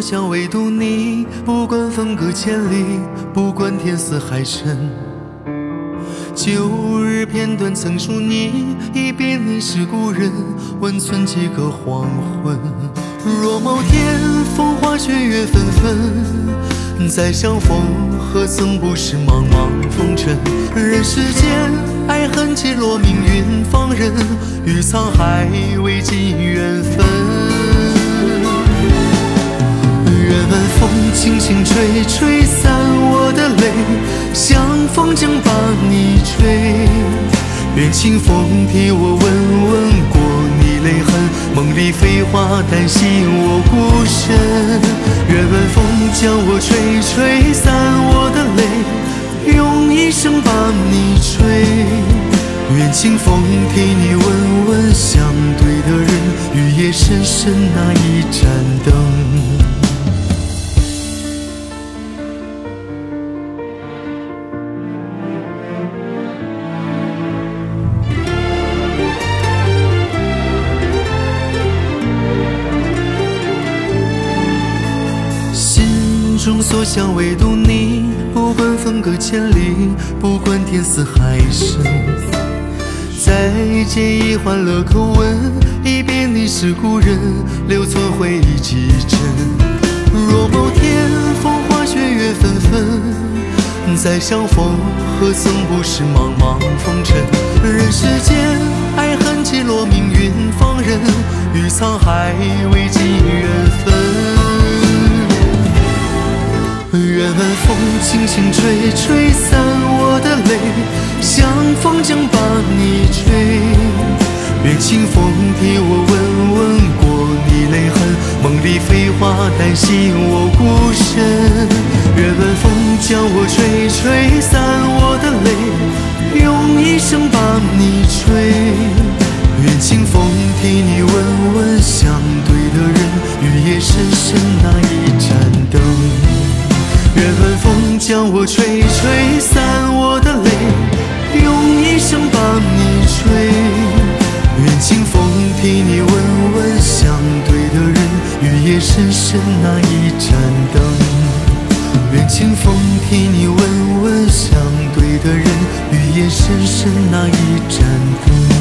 我想唯独你，不管分隔千里，不管天丝海深。旧日片段曾属你，一别你是故人，温存几个黄昏。若某天风花雪月纷纷，再相逢何曾不是茫茫风尘？人世间爱恨皆落命运放任，与沧海未尽缘分。 愿晚风轻轻吹，吹散我的泪，像风筝把你追。愿清风替我吻吻过你泪痕，梦里飞花叹息我孤身。愿晚风将我吹，吹散我的泪，用一生把你追。愿清风替你吻吻相对的人，与夜深深那一盏灯。 心中所想唯独你，不管分隔千里，不管天丝海深。再见已换了口吻，一别你是故人，留存回忆几帧。若某天风花雪月纷纷，再相逢何曾不是茫茫风尘？人世间爱恨皆落命运放任，与沧海未尽缘分。 愿晚风轻轻吹，吹散我的泪，像风筝把你追。愿清风替我吻吻过你泪痕，梦里飞花叹息我孤身。愿晚风将我吹，吹散我的泪，用一生把你追。愿清风替你吻吻相对的人，与夜深深那一盏灯。 愿晚风将我吹，吹散我的泪，用一生把你追。愿清风替你吻吻相对的人，与夜深深那一盏灯。愿清风替你吻吻相对的人，与夜深深那一盏灯。